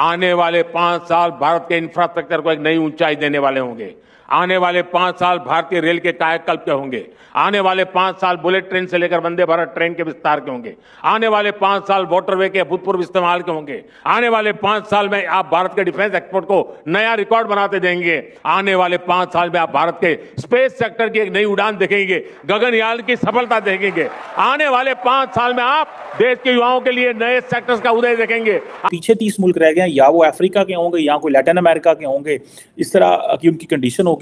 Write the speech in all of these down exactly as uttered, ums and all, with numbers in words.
आने वाले पांच साल भारत के इंफ्रास्ट्रक्चर को एक नई ऊंचाई देने वाले होंगे। आने वाले पांच साल भारतीय रेल के कायाकल्प के होंगे। आने वाले पांच साल बुलेट ट्रेन से लेकर वंदे भारत ट्रेन के विस्तार के होंगे। आने वाले पांच साल वाटरवे के अभूतपूर्व इस्तेमाल के होंगे। आने वाले पांच साल में आप भारत के डिफेंस एक्सपोर्ट को नया रिकॉर्ड बनाते देंगे। आने वाले पांच साल में आप भारत के स्पेस सेक्टर की एक नई उड़ान देखेंगे, गगनयान की सफलता देखेंगे। आने वाले पांच साल में आप देश के युवाओं के लिए नए सेक्टर्स का उदय देखेंगे। पीछे तीस मुल्क रह गए, या वो अफ्रीका के होंगे या कोई लैटिन अमेरिका के होंगे, इस तरह की उनकी कंडीशन होगी।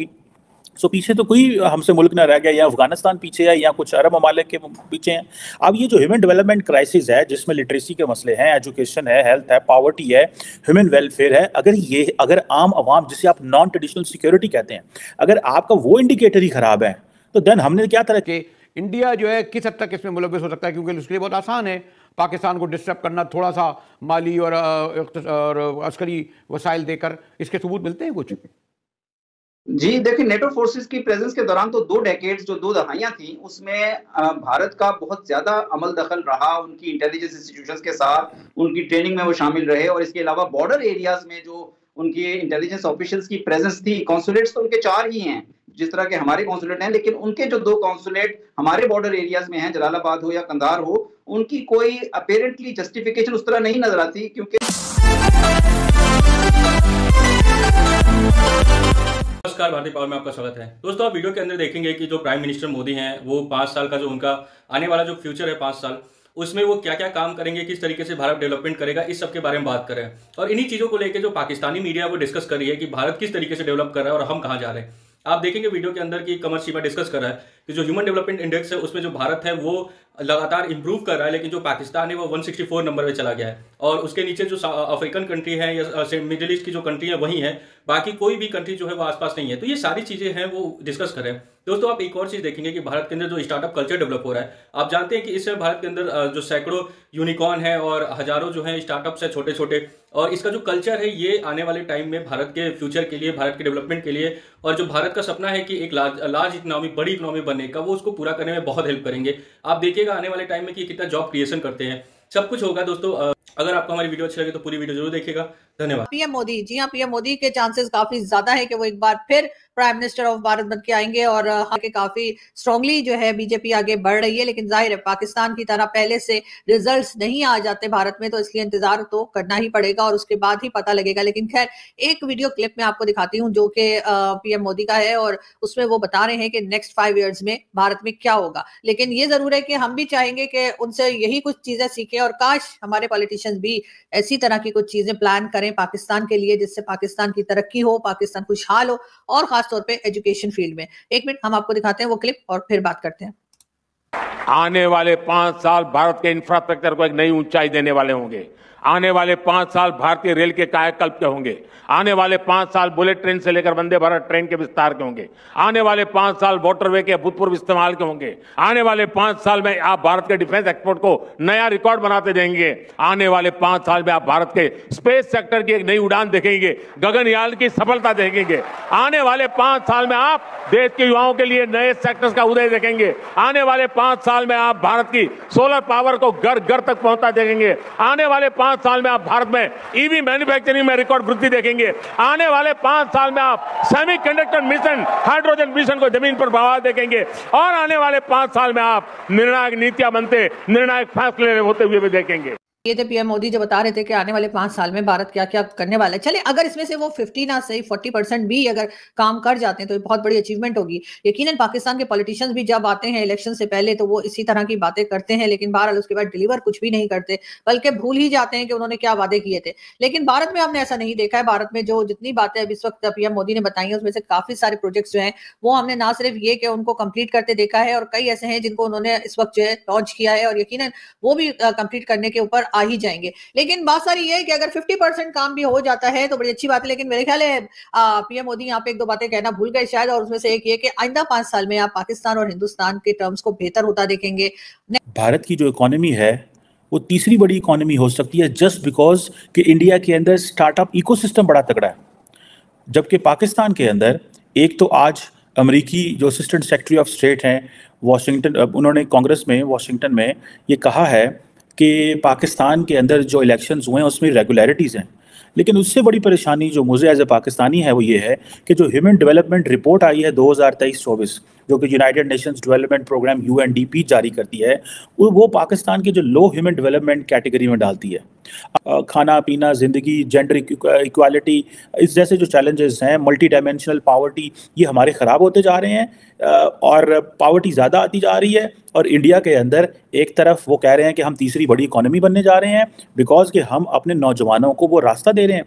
सो पीछे तो कोई हमसे मुल्क ना रह गया, या अफगानिस्तान पीछे है या कुछ अरब ममालिक के पीछे हैं। अब ये जो ह्यूमन डेवलपमेंट क्राइसिस है, जिसमें लिटरेसी के मसले हैं, एजुकेशन है, हेल्थ है, पावर्टी है, ह्यूमन वेलफेयर है, अगर ये अगर आम आवाम जिसे आप नॉन ट्रेडिशनल सिक्योरिटी कहते हैं, अगर आपका वो इंडिकेटर ही खराब है तो देन हमने क्या तरह के इंडिया जो है किस हद तक इसमें मुलविस हो सकता है, क्योंकि उसके लिए बहुत आसान है पाकिस्तान को डिस्टर्ब करना, थोड़ा सा माली और, और अस्करी वसाइल देकर। इसके सबूत मिलते हैं कुछ? जी देखिए, नेटो फोर्सेस की प्रेजेंस के दौरान तो दो डेकेड्स जो दो दहाइयां थी उसमें भारत का बहुत ज्यादा अमल दखल रहा, उनकी इंटेलिजेंस इंस्टीट्यूशंस के साथ उनकी ट्रेनिंग में वो शामिल रहे, और इसके अलावा बॉर्डर एरियाज में जो उनकी इंटेलिजेंस ऑफिशियल्स की प्रेजेंस थी। कॉन्सुलेट्स तो उनके चार ही हैं, जिस तरह के हमारे कॉन्सुलेट हैं, लेकिन उनके जो दो कॉन्सुलेट हमारे बॉर्डर एरियाज में हैं, जलालाबाद हो या कंधार हो, उनकी कोई अपेरेंटली जस्टिफिकेशन उस तरह नहीं नजर आती, क्योंकि नमस्कार, भारतीय पावर में आपका स्वागत है। दोस्तों, आप वीडियो के अंदर देखेंगे कि जो प्राइम मिनिस्टर मोदी हैं वो पांच साल का जो उनका आने वाला जो फ्यूचर है पांच साल उसमें वो क्या क्या काम करेंगे, किस तरीके से भारत डेवलपमेंट करेगा, इस सब के बारे में बात कर रहे हैं। और इन्हीं चीजों को लेकर जो पाकिस्तानी मीडिया वो डिस्कस कर रही है कि भारत किस तरीके से डेवलप कर रहा है और हम कहाँ जा रहे हैं। आप देखेंगे वीडियो के अंदर की कमर सीमा डिस्कस कर रहा है कि जो ह्यूमन डेवलपमेंट इंडेक्स है उसमें जो भारत है वो लगातार इंप्रूव कर रहा है, लेकिन जो पाकिस्तान है वो एक सौ चौंसठ नंबर पे चला गया है, और उसके नीचे जो अफ्रीकन कंट्री है या मिडिल ईस्ट की जो कंट्री है वही है, बाकी कोई भी कंट्री जो है वो आसपास नहीं है। तो ये सारी चीजें हैं वो डिस्कस करें। दोस्तों, आप एक और चीज देखेंगे कि भारत के अंदर जो स्टार्टअप कल्चर डेवलप हो रहा है, आप जानते हैं कि इससे भारत के अंदर जो सैकड़ों यूनिकॉर्न है और हजारों जो है स्टार्टअप्स है छोटे छोटे, और इसका जो कल्चर है ये आने वाले टाइम में भारत के फ्यूचर के लिए, भारत के डेवलपमेंट के लिए, और जो भारत का सपना है कि एक लार्ज लार्ज इकोनॉमी, बड़ी इकोनॉमी बनने का, वो उसको पूरा करने में बहुत हेल्प करेंगे। आप देखिएगा आने वाले टाइम में कि कितना जॉब क्रिएशन करते हैं, सब कुछ होगा। दोस्तों, अगर आपको हमारी वीडियो अच्छी लगे तो पूरी वीडियो जरूर देखिएगा। धन्यवाद। पीएम मोदी, जी हाँ, पीएम मोदी के चांसेस काफी ज्यादा है कि वो एक बार फिर प्राइम मिनिस्टर ऑफ भारत बन के आएंगे, और के काफी स्ट्रांगली जो है बीजेपी आगे बढ़ रही है, लेकिन जाहिर है पाकिस्तान की तरह पहले से रिजल्ट्स नहीं आ जाते भारत में, तो इसलिए इंतजार तो करना ही पड़ेगा और उसके बाद ही पता लगेगा। लेकिन खैर, एक वीडियो क्लिप में आपको दिखाती हूँ जो कि पीएम मोदी का है, और उसमें वो बता रहे हैं कि नेक्स्ट फाइव ईयर्स में भारत में क्या होगा। लेकिन ये जरूर है कि हम भी चाहेंगे कि उनसे यही कुछ चीजें सीखें, और काश हमारे पॉलिटिशियंस भी ऐसी तरह की कुछ चीजें प्लान करें पाकिस्तान के लिए, जिससे पाकिस्तान की तरक्की हो, पाकिस्तान खुशहाल हो, और खास तौर पे एजुकेशन फील्ड में। एक मिनट, हम आपको दिखाते हैं वो क्लिप और फिर बात करते हैं। आने वाले पांच साल भारत के इंफ्रास्ट्रक्चर को एक नई ऊंचाई देने वाले होंगे। आने वाले पांच साल भारतीय रेल के कायाकल्प के होंगे। आने वाले पांच साल बुलेट ट्रेन से लेकर वंदे भारत ट्रेन के विस्तार के होंगे। आने वाले पांच साल वाटरवे के अभूतपूर्व इस्तेमाल के होंगे। आने वाले पांच साल में आप भारत के डिफेंस एक्सपोर्ट को नया रिकॉर्ड बनाते देंगे। आने वाले पांच साल में आप भारत के स्पेस सेक्टर की एक नई उड़ान देखेंगे, गगनयान की सफलता देखेंगे। आने वाले पांच साल में आप देश के युवाओं के लिए नए सेक्टर्स का उदय देखेंगे। आने वाले पांच साल में आप भारत की सोलर पावर को घर घर तक पहुंचता देखेंगे। आने वाले पांच साल में आप भारत में ईवी मैन्युफैक्चरिंग में रिकॉर्ड वृद्धि देखेंगे। आने वाले पांच साल में आप सेमीकंडक्टर मिशन, हाइड्रोजन मिशन को जमीन पर बहा देखेंगे, और आने वाले पांच साल में आप निर्णायक नीतियां बनते, निर्णायक फैसले होते हुए भी देखेंगे। ये थे पीएम मोदी जो बता रहे थे कि आने वाले पांच साल में भारत क्या क्या करने वाला है। चले, अगर इसमें से वो फिफ्टी ना सही फोर्टी परसेंट भी अगर काम कर जाते हैं तो ये बहुत बड़ी अचीवमेंट होगी। यकीनन पाकिस्तान के पॉलिटिशियंस भी जब आते हैं इलेक्शन से पहले तो वो इसी तरह की बातें करते हैं, लेकिन बहरहाल उसके बाद डिलीवर कुछ भी नहीं करते, बल्कि भूल ही जाते हैं कि उन्होंने क्या वादे किए थे। लेकिन भारत में हमने ऐसा नहीं देखा है। भारत में जो जितनी बातें अब इस वक्त पीएम मोदी ने बताई है उसमें से काफी सारे प्रोजेक्ट्स जो हैं वो हमने ना सिर्फ ये कि उनको कंप्लीट करते देखा है, और कई ऐसे हैं जिनको उन्होंने इस वक्त जो है लॉन्च किया है, और यकीनन वो भी कंप्लीट करने के ऊपर आ ही जाएंगे। लेकिन बात सारी ये है कि अगर पचास परसेंट काम भी हो जाता है तो बड़ी अच्छी बात है। लेकिन मेरे ख्याल है पीएम मोदी यहाँ पे एक दो बातें कहना भूल गए शायद, और उसमें से एक ये कि आइंदा पांच साल में आप पाकिस्तान और हिंदुस्तान के टर्म्स को बेहतर होता देखेंगे। भारत की जो इकोनॉमी है वो तीसरी बड़ी इकोनॉमी हो सकती है, जस्ट बिकॉज कि इंडिया के अंदर स्टार्टअप इकोसिस्टम बड़ा तगड़ा है, जबकि पाकिस्तान के अंदर एक तो आज अमेरिकी जो असिस्टेंट सेक्रेटरी ऑफ स्टेट हैं वाशिंगटन, उन्होंने कांग्रेस में वाशिंगटन में ये कहा है कि पाकिस्तान के अंदर जो इलेक्शंस हुए हैं उसमें रेगुलरिटीज़ हैं, लेकिन उससे बड़ी परेशानी जो मुझे एज ए पाकिस्तानी है वो ये है कि जो ह्यूमन डेवलपमेंट रिपोर्ट आई है दो हज़ार तेईस चौबीस जो कि United Nations development programme U N D P जारी करती है, वो पाकिस्तान के जो लो ह्यूमन डेवलपमेंट कैटेगरी में डालती है। खाना पीना, ज़िंदगी, जेंडर इक्वालिटी, इस जैसे जो चैलेंजेस हैं, मल्टी डायमेंशनल पावर्टी, ये हमारे ख़राब होते जा रहे हैं और पावर्टी ज़्यादा आती जा रही है। और इंडिया के अंदर एक तरफ वो कह रहे हैं कि हम तीसरी बड़ी इकोनॉमी बनने जा रहे हैं बिकॉज कि हम अपने नौजवानों को वो रास्ता दे रहे हैं।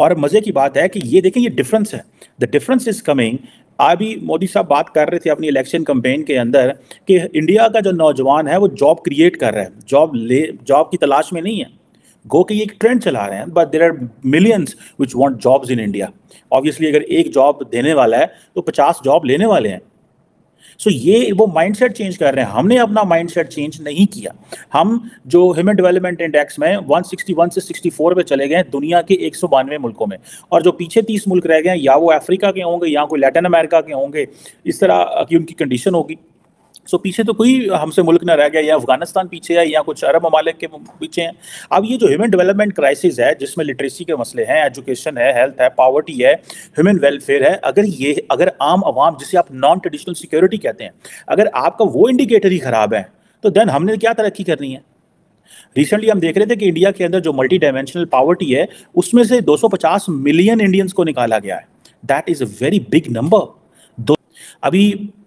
और मज़े की बात है कि ये देखें, ये डिफरेंस है, द डिफरेंस इज़ कमिंग। अभी मोदी साहब बात कर रहे थे अपनी इलेक्शन कैंपेन के अंदर कि इंडिया का जो नौजवान है वो जॉब क्रिएट कर रहा है, जॉब ले जॉब की तलाश में नहीं है, गो कि ये एक ट्रेंड चला रहे हैं। But there are millions which want jobs in India. Obviously अगर एक जॉब देने वाला है तो पचास जॉब लेने वाले हैं। सो so, ये वो माइंडसेट चेंज कर रहे हैं। हमने अपना माइंडसेट चेंज नहीं किया। हम जो ह्यूमन डेवलपमेंट इंडेक्स में एक सौ इकसठ से चौंसठ पे चले गए दुनिया के एक सौ बानवे मुल्कों में, और जो पीछे तीस मुल्क रह गए या वो अफ्रीका के होंगे या कोई लैटिन अमेरिका के होंगे, इस तरह की उनकी कंडीशन होगी। सो so, पीछे तो कोई हमसे मुल्क ना रह गया, या अफगानिस्तान पीछे है या कुछ अरब ममालिक के पीछे हैं। अब ये जो ह्यूमन डेवलपमेंट क्राइसिस है जिसमें लिटरेसी के मसले हैं, एजुकेशन है, हेल्थ है, पावर्टी है, ह्यूमन वेलफेयर है, अगर ये अगर आम आवाम जिसे आप नॉन ट्रेडिशनल सिक्योरिटी कहते हैं, अगर आपका वो इंडिकेटर ही ख़राब है तो देन हमने क्या तरक्की करनी है। रिसेंटली हम देख रहे थे कि इंडिया के अंदर जो मल्टी डायमेंशनल पावर्टी है उसमें से दो सौ पचास मिलियन इंडियंस को निकाला गया है। That is a very big number. अभी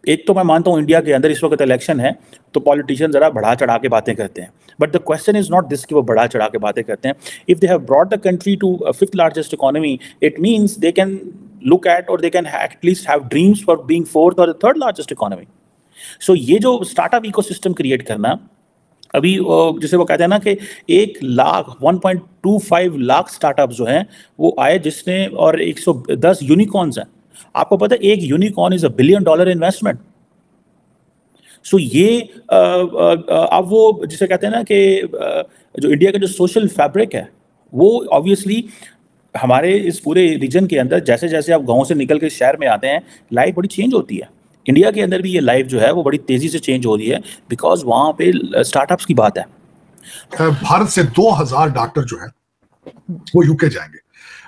एक तो मैं मानता हूँ इंडिया के अंदर इस वक्त इलेक्शन है तो पॉलिटिशियन ज़रा बढ़ा चढ़ा के बातें करते हैं, but the question is not this कि वो बढ़ा चढ़ा के बातें करते हैं। If they have brought the country to fifth largest economy, it means they can look at और they can at least have dreams for being fourth और थर्ड लार्जेस्ट इकोनॉमी। सो ये जो स्टार्टअप इकोसिस्टम क्रिएट करना, अभी जैसे वो कहते हैं ना कि एक lakh one point two five lakh startup जो हैं वो आए जिसने, और एक सौ दस यूनिकॉर्न्स हैं। आपको पता है एक unicorn is a billion dollar investment. So ये अब वो जिसे कहते हैं ना कि जो इंडिया का जो सोशल फैब्रिक है वो ऑब्वियसली हमारे इस पूरे रीजन के अंदर जैसे जैसे आप गांव से निकल के शहर में आते हैं लाइफ बड़ी चेंज होती है। इंडिया के अंदर भी ये लाइफ जो है वो बड़ी तेज़ी से चेंज हो रही है बिकॉज वहाँ पे स्टार्टअप्स की बात है। भारत से दो हजार डॉक्टर जो है वो यूके जाएंगे।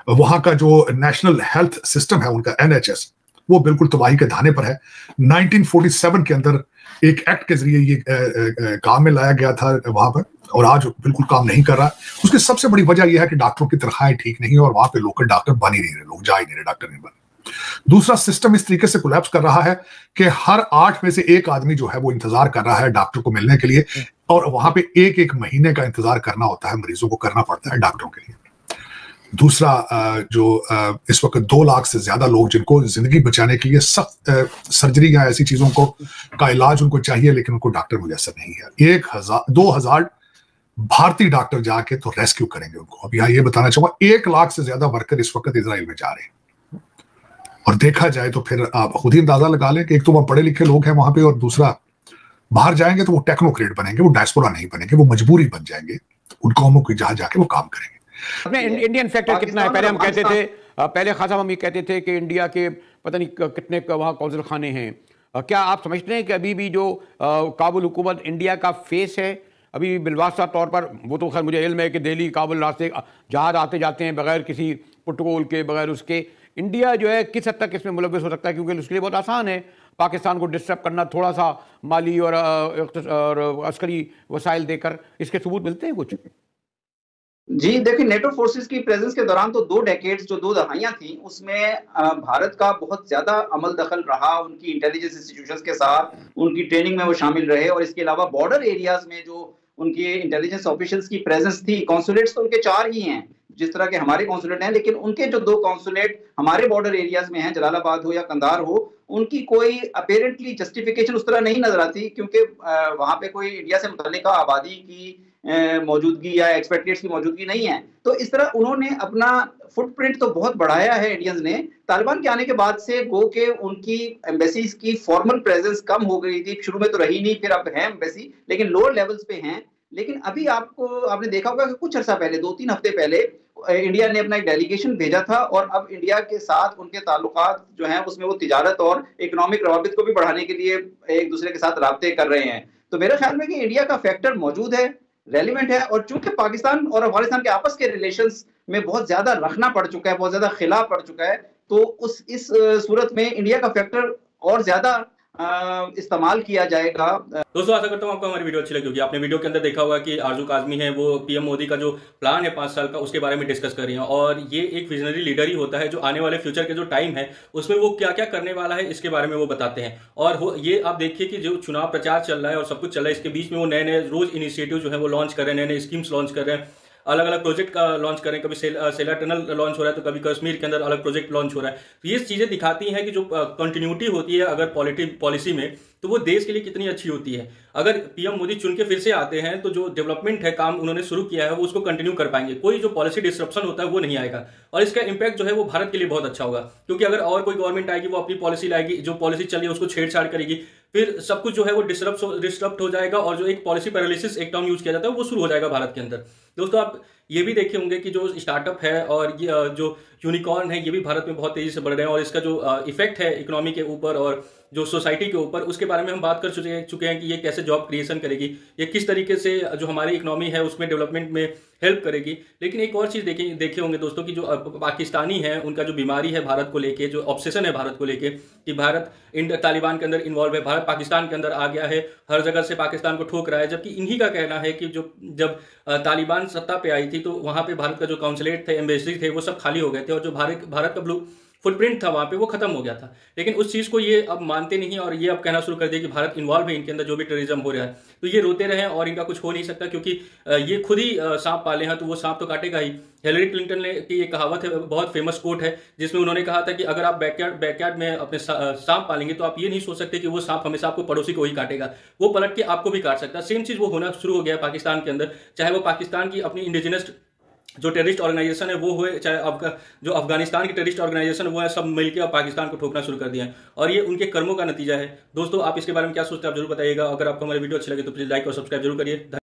वहां का जो नेशनल हेल्थ सिस्टम है उनका एन एच एस वो बिल्कुल तबाही के धाने पर है। उन्नीस सौ सैंतालीस के अंदर एक एक्ट के जरिए ये आ, आ, काम में लाया गया था वहां पर, और आज बिल्कुल काम नहीं कर रहा। उसकी सबसे बड़ी वजह यह है कि डॉक्टरों की तनख्वाहें ठीक नहीं है और वहां पे लोकल डॉक्टर बन ही नहीं रहे, लोग जा ही नहीं रहे, डॉक्टर नहीं बने। दूसरा, सिस्टम इस तरीके से कोलैप्स कर रहा है कि हर आठ में से एक आदमी जो है वो इंतजार कर रहा है डॉक्टर को मिलने के लिए, और वहां पे एक एक महीने का इंतजार करना होता है, मरीजों को करना पड़ता है डॉक्टरों के लिए। दूसरा, जो इस वक्त दो लाख से ज्यादा लोग जिनको जिंदगी बचाने के लिए सख्त सर्जरी या ऐसी चीजों को का इलाज उनको चाहिए लेकिन उनको डॉक्टर मुयसर नहीं है। एक हजार दो हजार भारतीय डॉक्टर जाके तो रेस्क्यू करेंगे उनको। अब यहाँ ये बताना चाहूंगा एक लाख से ज्यादा वर्कर इस वक्त इजराइल में जा रहे हैं, और देखा जाए तो फिर आप खुद ही अंदाजा लगा लें कि एक तो वह पढ़े लिखे लोग हैं वहां पे, और दूसरा बाहर जाएंगे तो वो टेक्नोक्रेट बनेंगे, वो डायस्पोरा नहीं बनेंगे, वो मजबूरी बन जाएंगे उन कौमों को जहां जाके वो काम करेंगे। इंडियन फैक्टर कितना है? पहले हम कहते थे, पहले खासा हम ये कहते थे कि इंडिया के पता नहीं कितने वहाँ कौंसल खाने हैं। क्या आप समझते हैं कि अभी भी जो काबुल हुकूमत इंडिया का फेस है अभी भी बिलवासा तौर पर, वो तो खैर मुझे इल्म है कि दिल्ली काबुल रास्ते जहाज आते जाते हैं बगैर किसी प्रोटोकॉल के, बगैर उसके इंडिया जो है किस हद तक इसमें मुलविस हो सकता है? क्योंकि उसके लिए बहुत आसान है पाकिस्तान को डिस्टर्ब करना, थोड़ा सा माली और अस्करी वसाइल देकर। इसके सबूत मिलते हैं कुछ? जी देखिए, नेटो फोर्सेस की प्रेजेंस के दौरान तो दो डेकेड्स जो दो दहाइयां थी उसमें भारत का बहुत ज्यादा अमल दखल रहा, उनकी इंटेलिजेंस इंस्टीट्यूशंस के साथ उनकी ट्रेनिंग में वो शामिल रहे, और इसके अलावा बॉर्डर एरियाज में जो उनकी इंटेलिजेंस ऑफिशियल्स की प्रेजेंस थी। कॉन्सुलेट्स तो उनके चार ही हैं, जिस तरह के हमारे कॉन्सुलेट हैं, लेकिन उनके जो दो कॉन्सुलेट हमारे बॉर्डर एरियाज में हैं, जलालाबाद हो या कंधार हो, उनकी कोई अपेरेंटली जस्टिफिकेशन उस तरह नहीं नजर आती, क्योंकि वहां पे कोई इंडिया से मुतल्लिका आबादी की मौजूदगी या एक्सपेक्टेड्स की मौजूदगी नहीं है। तो इस तरह उन्होंने अपना फुटप्रिंट तो बहुत बढ़ाया है इंडियंस ने। तालिबान के आने के बाद से गो के उनकी एम्बेसीज की फॉर्मल प्रेजेंस कम हो गई थी, शुरू में तो रही नहीं, फिर अब है एम्बेसी लेकिन लोअर लेवल्स पे हैं। लेकिन अभी आपको आपने देखा होगा कि कुछ अर्सा पहले, दो तीन हफ्ते पहले, इंडिया ने अपना एक डेलीगेशन भेजा था, और अब इंडिया के साथ उनके ताल्लुकात जो हैं उसमें वो तिजारत और इकोनॉमिक रवाबित को भी बढ़ाने के लिए एक दूसरे के साथ रबते कर रहे हैं। तो मेरे ख्याल में कि इंडिया का फैक्टर मौजूद है, रेलिवेंट है, और चूंकि पाकिस्तान और अफगानिस्तान के आपस के रिलेशंस में बहुत ज्यादा रखना पड़ चुका है, बहुत ज्यादा खिला पड़ चुका है। तो उस इस सूरत में इंडिया का फैक्टर और ज्यादा इस्तेमाल किया जाएगा। दोस्तों आशा करता हूँ आपको हमारी वीडियो अच्छी लगी होगी। आपने वीडियो के अंदर देखा होगा कि आरजू काजमी है वो पीएम मोदी का जो प्लान है पांच साल का उसके बारे में डिस्कस कर रही हैं, और ये एक विजनरी लीडर ही होता है जो आने वाले फ्यूचर के जो टाइम है उसमें वो क्या क्या करने वाला है इसके बारे में वो बताते हैं। और ये आप देखिए कि जो चुनाव प्रचार चल रहा है और सब कुछ चल रहा है, इसके बीच में वो नए नए रोज इनिशिएटिव जो है वो लॉन्च कर रहे हैं, नए नए स्कीम्स लॉन्च कर रहे हैं, अलग अलग प्रोजेक्ट का लॉन्च करें, कभी सेला, सेला टनल लॉन्च हो रहा है, तो कभी कश्मीर के अंदर अलग प्रोजेक्ट लॉन्च हो रहा है। तो ये चीजें दिखाती हैं कि जो कंटिन्यूटी होती है अगर पॉलिटी पॉलिसी में तो वो देश के लिए कितनी अच्छी होती है। अगर पीएम मोदी चुन के फिर से आते हैं तो जो डेवलपमेंट है, काम उन्होंने शुरू किया है, वो उसको कंटिन्यू कर पाएंगे, कोई जो पॉलिसी डिस्ट्रप्शन होता है वो नहीं आएगा, और इसका इंपैक्ट जो है वो भारत के लिए बहुत अच्छा होगा। क्योंकि अगर और कोई गवर्नमेंट आएगी वो अपनी पॉलिसी लाएगी, जो पॉलिसी चल रही है उसको छेड़छाड़ करेगी, फिर सब कुछ जो है वो डिस्टर्ब डिस्टर्ब हो जाएगा, और जो एक पॉलिसी पैरालिसिस एक टर्म यूज किया जाता है वो शुरू हो जाएगा भारत के अंदर। दोस्तों आप ये भी देखे होंगे कि जो स्टार्टअप है और ये जो यूनिकॉर्न है ये भी भारत में बहुत तेजी से बढ़ रहे हैं, और इसका जो इफेक्ट है इकोनॉमी के ऊपर और जो सोसाइटी के ऊपर उसके बारे में हम बात कर चुके चुके हैं कि ये कैसे जॉब क्रिएशन करेगी, ये किस तरीके से जो हमारी इकोनॉमी है उसमें डेवलपमेंट में हेल्प करेगी। लेकिन एक और चीज़ देखें देखे होंगे दोस्तों कि जो पाकिस्तानी है उनका जो बीमारी है भारत को लेके, जो ऑब्सेशन है भारत को लेके कि भारत इंड तालिबान के अंदर इन्वॉल्व है, भारत पाकिस्तान के अंदर आ गया है, हर जगह से पाकिस्तान को ठोक रहा है। जबकि इन्हीं का कहना है कि जो जब तालिबान सत्ता पे आई थी तो वहाँ पे भारत का जो काउंसलेट थे, एम्बेसी थे, वो सब खाली हो गए थे, और जो भारत भारत का ब्लू फुटप्रिंट था वहाँ पे वो खत्म हो गया था। लेकिन उस चीज़ को ये अब मानते नहीं और ये अब कहना शुरू कर दिया कि भारत इन्वॉल्व है इनके अंदर, जो भी टेररिज्म हो रहा है। तो ये रोते रहे और इनका कुछ हो नहीं सकता, क्योंकि ये खुद ही सांप पाले हैं तो वो सांप तो काटेगा ही। हिलरी क्लिंटन ने की ये कहावत है, बहुत फेमस कोट है, जिसमें उन्होंने कहा था कि अगर आप बैकयार्ड बैकयार्ड में अपने सांप पालेंगे तो आप ये नहीं सोच सकते कि वो सांप हमेशा आपको पड़ोसी को ही काटेगा, वो पलट के आपको भी काट सकता है। सेम चीज़ वो होना शुरू हो गया है पाकिस्तान के अंदर, चाहे वो पाकिस्तान की अपनी इंडिजिनस जो टेररिस्ट ऑर्गेनाइजेशन है वो हुए, चाहे अफगा जो अफगानिस्तान की टेररिस्ट ऑर्गेनाइजेशन वो है, सब मिलकर अब पाकिस्तान को ठोकना शुरू कर दिया है, और ये उनके कर्मों का नतीजा है। दोस्तों आप इसके बारे में क्या सोचते हैं आप जरूर बताइएगा। अगर आपको हमारी वीडियो अच्छी लगे तो प्लीज लाइक और सब्सक्राइब जरूर करिए।